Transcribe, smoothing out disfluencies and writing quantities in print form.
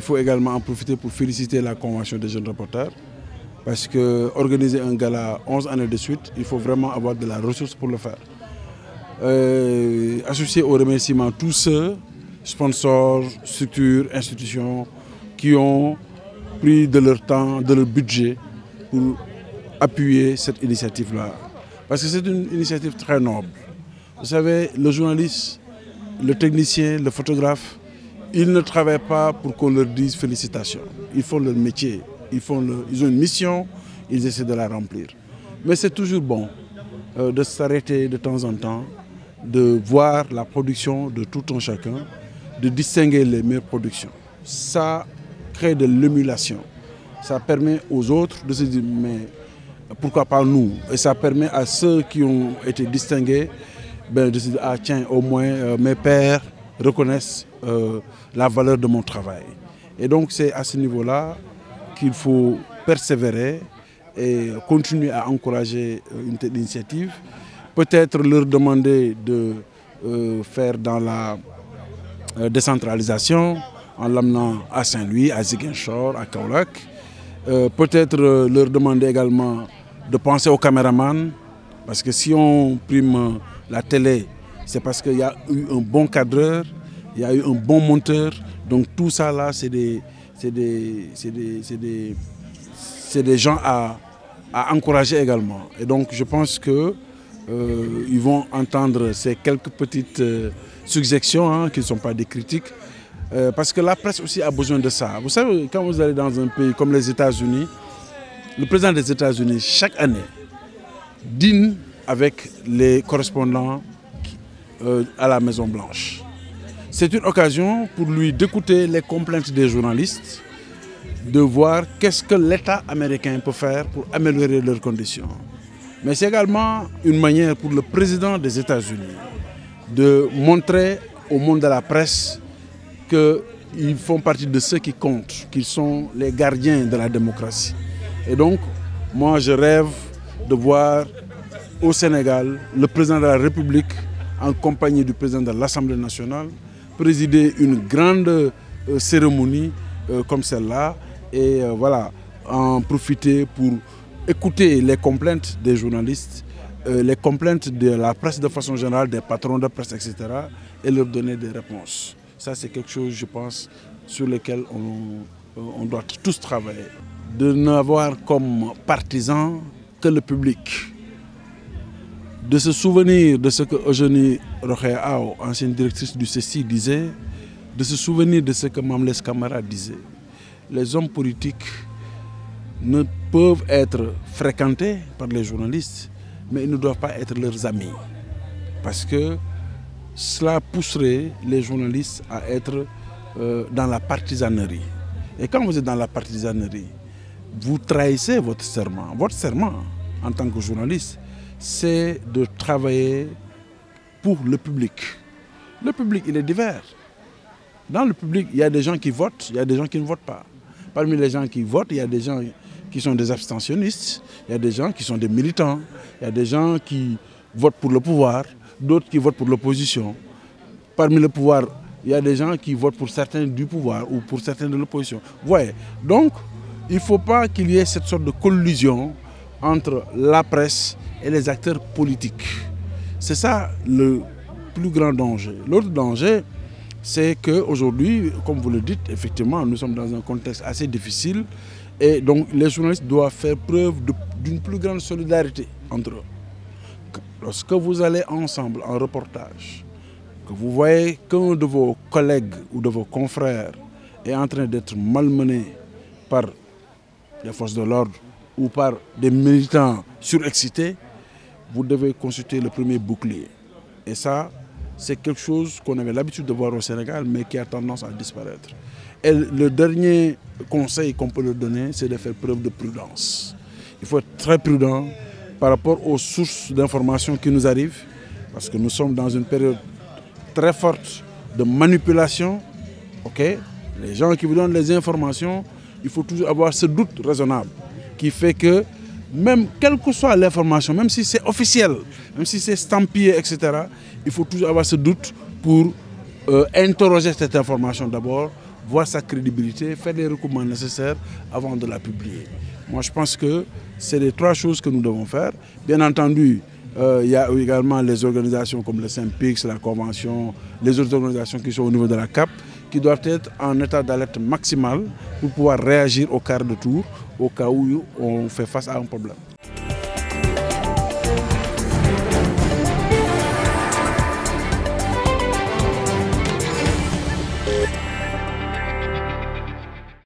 Il faut également en profiter pour féliciter la Convention des jeunes reporters, parce que organiser un gala 11 années de suite, il faut vraiment avoir de la ressource pour le faire. Associer aux remerciements tous ceux, sponsors, structures, institutions, qui ont pris de leur temps, de leur budget pour appuyer cette initiative-là. Parce que c'est une initiative très noble. Vous savez, le journaliste, le technicien, le photographe, ils ne travaillent pas pour qu'on leur dise félicitations. Ils font leur métier, ils ont une mission, ils essaient de la remplir. Mais c'est toujours bon de s'arrêter de temps en temps, de voir la production de tout un chacun, de distinguer les meilleures productions. Ça crée de l'émulation. Ça permet aux autres de se dire mais pourquoi pas nous? Et ça permet à ceux qui ont été distingués de se dire ah tiens, au moins mes pairs reconnaissent la valeur de mon travail. Et donc c'est à ce niveau-là qu'il faut persévérer et continuer à encourager une telle initiative. Peut-être leur demander de faire dans la décentralisation, en l'amenant à Saint-Louis, à Ziguinchor, à Kaolack. Peut-être leur demander également de penser aux caméramans, parce que si on prime la télé, c'est parce qu'il y a eu un bon cadreur, il y a eu un bon monteur. Donc tout ça là, c'est des gens à encourager également. Et donc je pense que ils vont entendre ces quelques petites suggestions, hein, qui ne sont pas des critiques, parce que la presse aussi a besoin de ça. Vous savez, quand vous allez dans un pays comme les États-Unis, le président des États-Unis, chaque année, dîne avec les correspondants à la Maison-Blanche. C'est une occasion pour lui d'écouter les complaintes des journalistes, de voir qu'est-ce que l'État américain peut faire pour améliorer leurs conditions. Mais c'est également une manière pour le président des États-Unis de montrer au monde de la presse qu'ils font partie de ceux qui comptent, qu'ils sont les gardiens de la démocratie. Et donc, moi je rêve de voir au Sénégal le président de la République, en compagnie du président de l'Assemblée nationale, présider une grande cérémonie comme celle-là, et voilà, en profiter pour écouter les complaintes des journalistes, les complaintes de la presse de façon générale, des patrons de presse, etc., et leur donner des réponses. Ça, c'est quelque chose, je pense, sur lequel on doit tous travailler. De n'avoir comme partisan que le public. De se souvenir de ce que Eugénie Rocher-Ao, ancienne directrice du CECI, disait, de se souvenir de ce que Mamles Kamara disait. Les hommes politiques ne peuvent être fréquentés par les journalistes, mais ils ne doivent pas être leurs amis. Parce que cela pousserait les journalistes à être dans la partisanerie. Et quand vous êtes dans la partisanerie, vous trahissez votre serment. Votre serment, en tant que journaliste, c'est de travailler pour le public. Le public, il est divers. Dans le public, il y a des gens qui votent, il y a des gens qui ne votent pas. Parmi les gens qui votent, il y a des gens qui sont des abstentionnistes, il y a des gens qui sont des militants, il y a des gens qui votent pour le pouvoir, d'autres qui votent pour l'opposition. Parmi le pouvoir, il y a des gens qui votent pour certains du pouvoir ou pour certains de l'opposition. Vous voyez, donc, il ne faut pas qu'il y ait cette sorte de collusion entre la presse et les acteurs politiques. C'est ça le plus grand danger. L'autre danger, c'est qu'aujourd'hui, comme vous le dites, effectivement, nous sommes dans un contexte assez difficile. Et donc, les journalistes doivent faire preuve d'une plus grande solidarité entre eux. Lorsque vous allez ensemble en reportage, que vous voyez qu'un de vos collègues ou de vos confrères est en train d'être malmené par les forces de l'ordre ou par des militants surexcités, vous devez consulter le premier bouclier. Et ça, c'est quelque chose qu'on avait l'habitude de voir au Sénégal, mais qui a tendance à disparaître. Et le dernier conseil qu'on peut leur donner, c'est de faire preuve de prudence. Il faut être très prudent par rapport aux sources d'informations qui nous arrivent, parce que nous sommes dans une période très forte de manipulation. Okay? Les gens qui vous donnent les informations, il faut toujours avoir ce doute raisonnable qui fait que, même quelle que soit l'information, même si c'est officiel, même si c'est stampillé, etc., il faut toujours avoir ce doute pour interroger cette information d'abord, voir sa crédibilité, faire les recoupements nécessaires avant de la publier. Moi, je pense que c'est les trois choses que nous devons faire. Bien entendu, il y a également les organisations comme le SYNPICS, la Convention, les autres organisations qui sont au niveau de la CAP, qui doivent être en état d'alerte maximale pour pouvoir réagir au quart de tour, au cas où on fait face à un problème.